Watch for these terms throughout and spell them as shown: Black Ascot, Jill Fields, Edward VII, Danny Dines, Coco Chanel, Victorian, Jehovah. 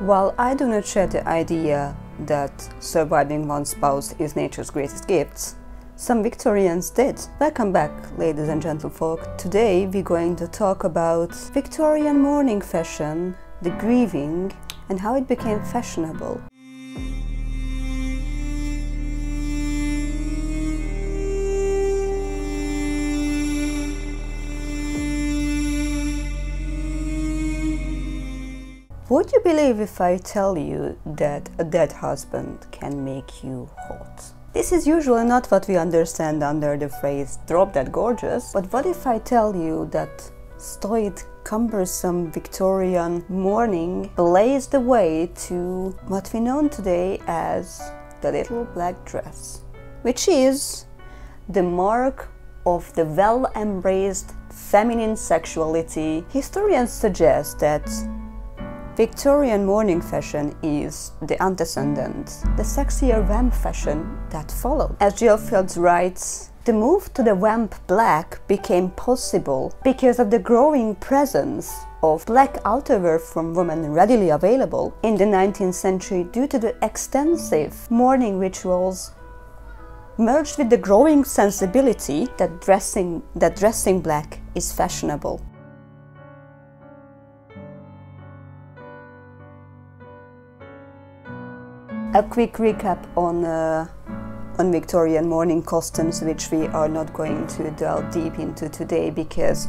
While I do not share the idea that surviving one's spouse is nature's greatest gift, some Victorians did. Welcome back, ladies and gentlefolk. Today we're going to talk about Victorian mourning fashion, the grieving, and how it became fashionable. Would you believe if I tell you that a dead husband can make you hot? This is usually not what we understand under the phrase "drop that gorgeous," but what if I tell you that stoic, cumbersome Victorian mourning blazed the way to what we know today as the little black dress, which is the mark of the well-embraced feminine sexuality. Historians suggest that Victorian mourning fashion is the antecedent, the sexier vamp fashion that followed. As Jill Fields writes, the move to the vamp black became possible because of the growing presence of black outerwear from women readily available in the 19th century due to the extensive mourning rituals merged with the growing sensibility that dressing black is fashionable. A quick recap on Victorian mourning costumes, which we are not going to delve deep into today because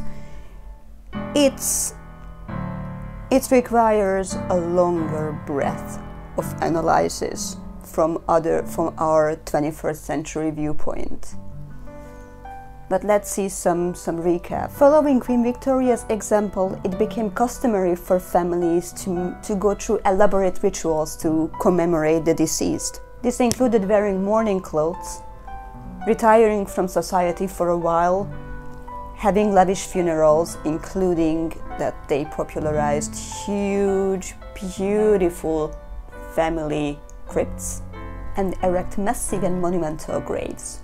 it requires a longer breadth of analysis from our 21st century viewpoint. But let's see some recap. Following Queen Victoria's example, it became customary for families to go through elaborate rituals to commemorate the deceased. This included wearing mourning clothes, retiring from society for a while, having lavish funerals, including that they popularized huge, beautiful family crypts, and erect massive and monumental graves,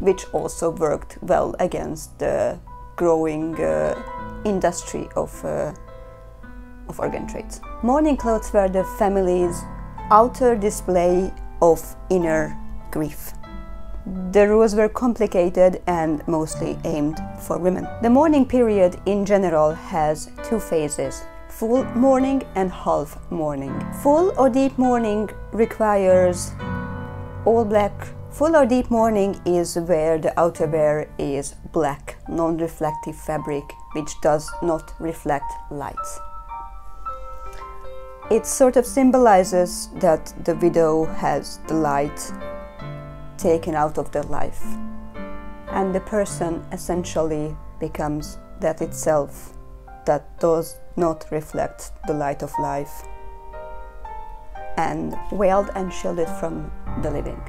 which also worked well against the growing industry of organ trade. Mourning clothes were the family's outer display of inner grief. The rules were complicated and mostly aimed for women. The mourning period in general has two phases: full mourning and half mourning. Full or deep mourning is where the outerwear is black, non-reflective fabric which does not reflect light. It sort of symbolizes that the widow has the light taken out of their life, and the person essentially becomes that itself that does not reflect the light of life, and veiled and shielded from the living.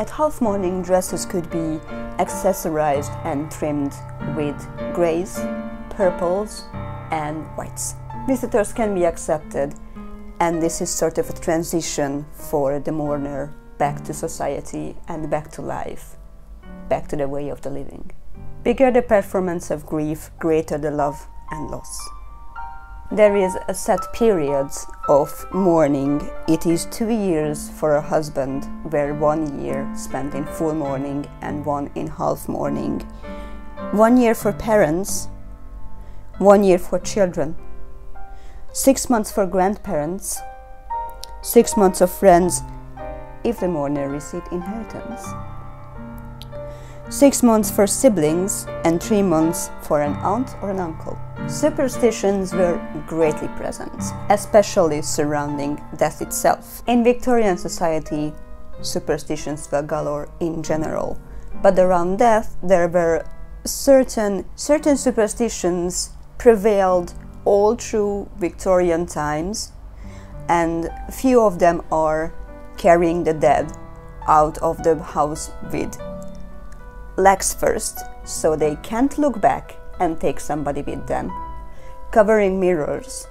At half mourning, dresses could be accessorized and trimmed with grays, purples, and whites. Visitors can be accepted, and this is sort of a transition for the mourner back to society and back to life, back to the way of the living. Bigger the performance of grief, greater the love and loss. There is a set period of mourning. It is 2 years for a husband, where 1 year spent in full mourning and 1 in half mourning. 1 year for parents, 1 year for children, 6 months for grandparents, 6 months of friends if the mourner received inheritance, 6 months for siblings, and 3 months for an aunt or an uncle. Superstitions were greatly present, especially surrounding death itself. In Victorian society, superstitions were galore in general, but around death there were certain superstitions prevailed all through Victorian times, and few of them are carrying the dead out of the house with legs first, so they can't look back and take somebody with them, covering mirrors,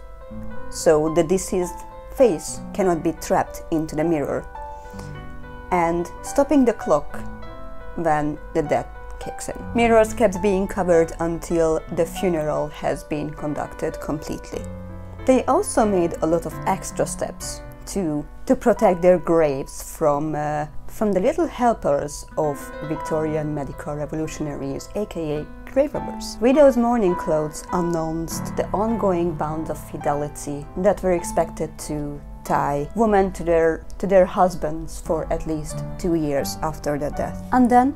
so the deceased face cannot be trapped into the mirror, and stopping the clock when the death kicks in. Mirrors kept being covered until the funeral has been conducted completely. They also made a lot of extra steps to protect their graves from the little helpers of Victorian medical revolutionaries, aka grave robbers. Widows' mourning clothes announced the ongoing bonds of fidelity that were expected to tie women to their husbands for at least 2 years after their death. And then,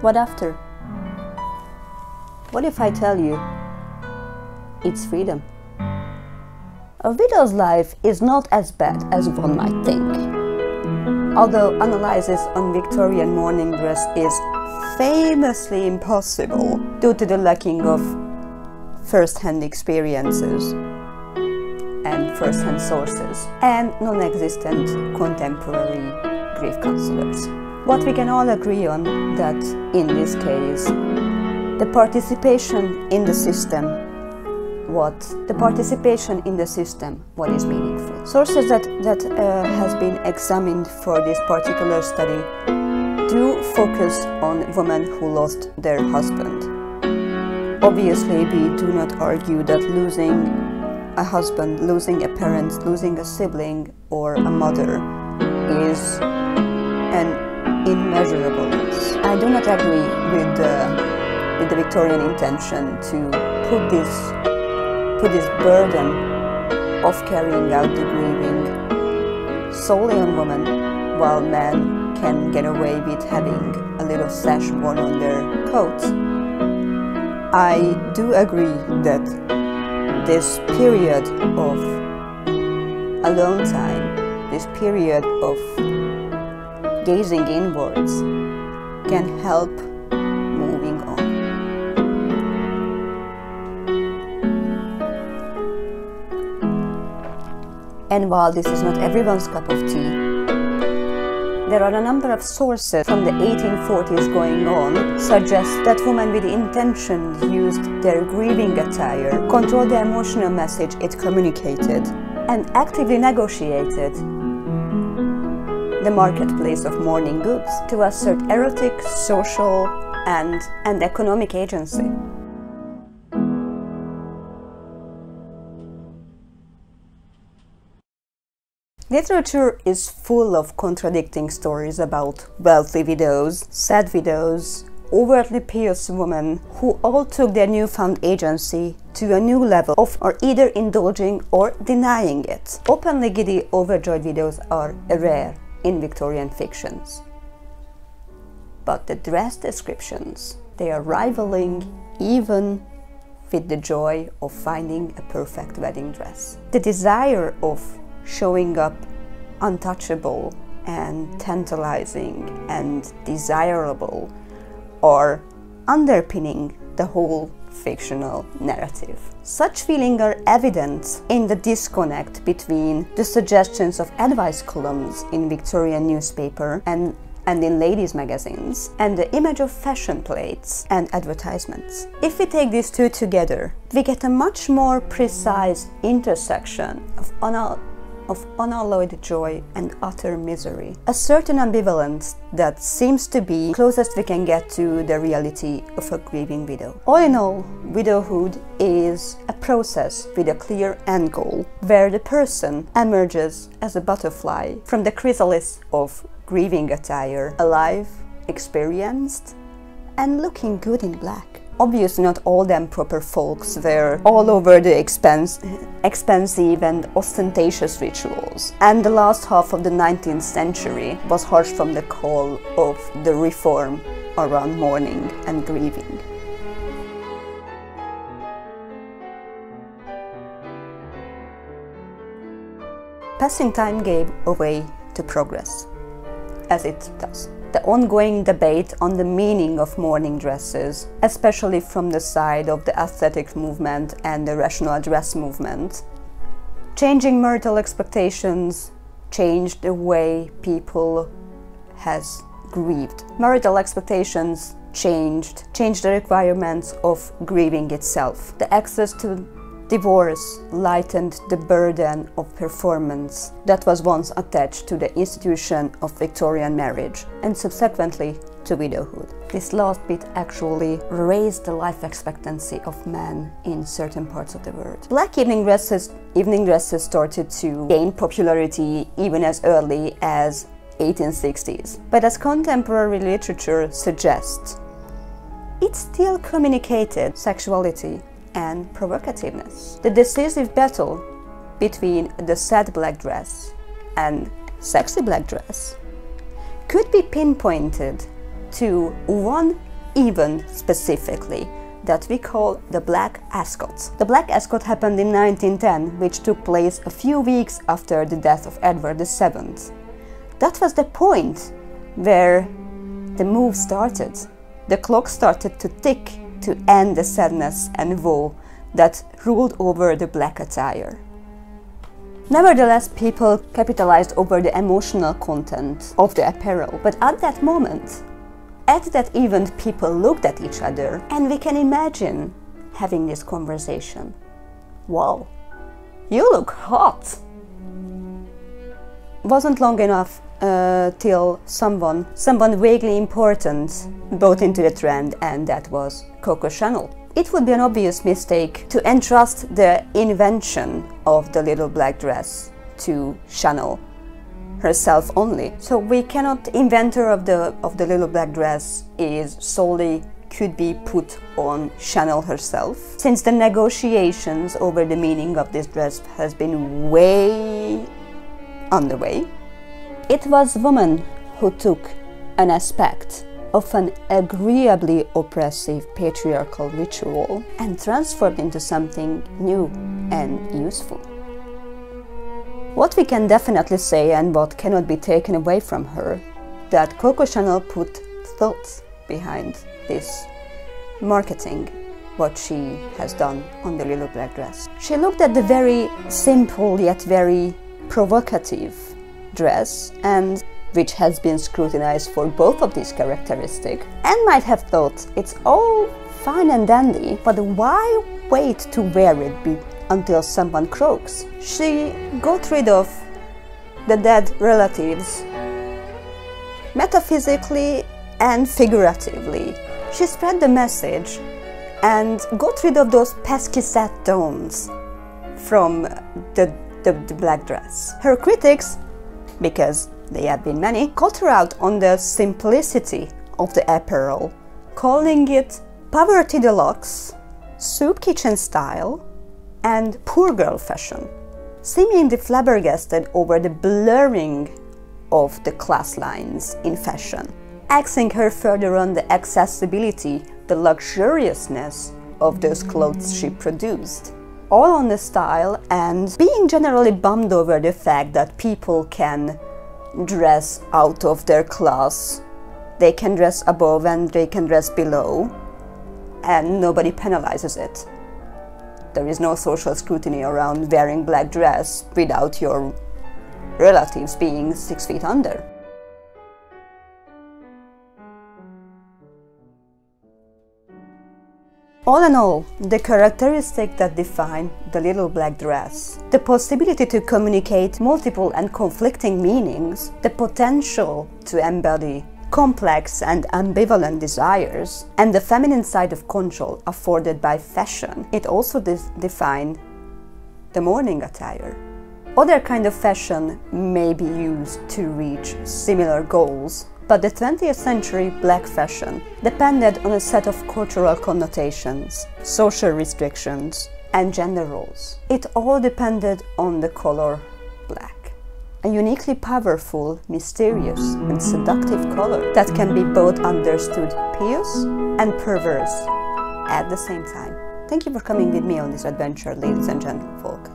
what after? What if I tell you it's freedom? A widow's life is not as bad as one might think. Although analysis on Victorian mourning dress is famously impossible due to the lacking of first-hand experiences and first-hand sources and non-existent contemporary grief counselors. What we can all agree on that in this case, the participation in the system, what is meaningful. Sources that has been examined for this particular study do focus on women who lost their husband. Obviously, we do not argue that losing a husband, losing a parent, losing a sibling or a mother is an immeasurable loss. I do not agree with the Victorian intention to put this burden of carrying out the grieving solely on women, while men can get away with having a little sash worn on their coats. I do agree that this period of alone time, this period of gazing inwards, can help moving on. And while this is not everyone's cup of tea, there are a number of sources from the 1840s going on suggest that women with intention used their grieving attire, controlled the emotional message it communicated, and actively negotiated the marketplace of mourning goods to assert erotic, social, and economic agency. Literature is full of contradicting stories about wealthy widows, sad widows, overtly pious women who all took their newfound agency to a new level of either indulging or denying it. Openly giddy, overjoyed widows are rare in Victorian fictions. But the dress descriptions, they are rivaling even with the joy of finding a perfect wedding dress. The desire of showing up untouchable and tantalizing and desirable are underpinning the whole fictional narrative. Such feelings are evident in the disconnect between the suggestions of advice columns in Victorian newspaper and in ladies' magazines, and the image of fashion plates and advertisements. If we take these two together, we get a much more precise intersection of unalloyed joy and utter misery. A certain ambivalence that seems to be closest we can get to the reality of a grieving widow. All in all, widowhood is a process with a clear end goal, where the person emerges as a butterfly from the chrysalis of grieving attire, alive, experienced, and looking good in black. Obviously not all them proper folks were all over the expensive and ostentatious rituals, and the last half of the 19th century was harsh from the call of the reform around mourning and grieving. Passing time gave way to progress, as it does. The ongoing debate on the meaning of mourning dresses, especially from the side of the aesthetic movement and the rational dress movement. Changing marital expectations changed the way people has grieved. Marital expectations changed the requirements of grieving itself. The access to Divorce lightened the burden of performance that was once attached to the institution of Victorian marriage and subsequently to widowhood. This last bit actually raised the life expectancy of men in certain parts of the world. Black evening dresses started to gain popularity even as early as 1860s. But as contemporary literature suggests, it still communicated sexuality and provocativeness. The decisive battle between the sad black dress and sexy black dress could be pinpointed to one event specifically that we call the Black Ascot. The Black Ascot happened in 1910, which took place a few weeks after the death of Edward VII. That was the point where the move started. The clock started to tick to end the sadness and woe that ruled over the black attire. Nevertheless, people capitalized over the emotional content of the apparel. But at that moment, at that event, people looked at each other, and we can imagine having this conversation. Wow, you look hot! Wasn't long enough till someone vaguely important bought into the trend, and that was Coco Chanel. It would be an obvious mistake to entrust the invention of the little black dress to Chanel herself only. So we cannot, inventor of the little black dress is solely could be put on Chanel herself, since the negotiations over the meaning of this dress has been way underway. It was women who took an aspect of an agreeably oppressive patriarchal ritual and transformed into something new and useful. What we can definitely say, and what cannot be taken away from her, that Coco Chanel put thought behind this marketing, what she has done on the little black dress. She looked at the very simple yet very provocative dress, and which has been scrutinized for both of these characteristics, and might have thought it's all fine and dandy, but why wait to wear it until someone croaks? She got rid of the dead relatives, metaphysically and figuratively. She spread the message and got rid of those pesky sad tones from the black dress. Her critics, because they have been many, called her out on the simplicity of the apparel, calling it poverty deluxe, soup kitchen style, and poor girl fashion, seemingly flabbergasted over the blurring of the class lines in fashion, axing her further on the accessibility, the luxuriousness of those clothes she produced, all on the style and being generally bummed over the fact that people can dress out of their class. They can dress above and they can dress below, and nobody penalizes it. There is no social scrutiny around wearing black dress without your relatives being 6 feet under. All in all, the characteristic that define the little black dress, the possibility to communicate multiple and conflicting meanings, the potential to embody complex and ambivalent desires, and the feminine side of control afforded by fashion, it also defined the morning attire. Other kind of fashion may be used to reach similar goals, but the 20th century black fashion depended on a set of cultural connotations, social restrictions, and gender roles. It all depended on the color black, a uniquely powerful, mysterious, and seductive color that can be both understood pious and perverse at the same time. Thank you for coming with me on this adventure, ladies and gentlefolk.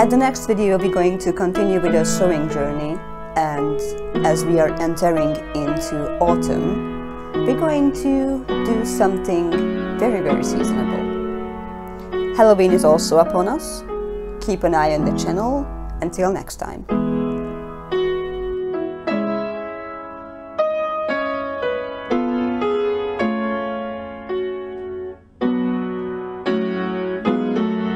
At the next video, we're going to continue with our sewing journey, and as we are entering into autumn, we're going to do something very, very seasonable. Halloween is also upon us. Keep an eye on the channel. Until next time.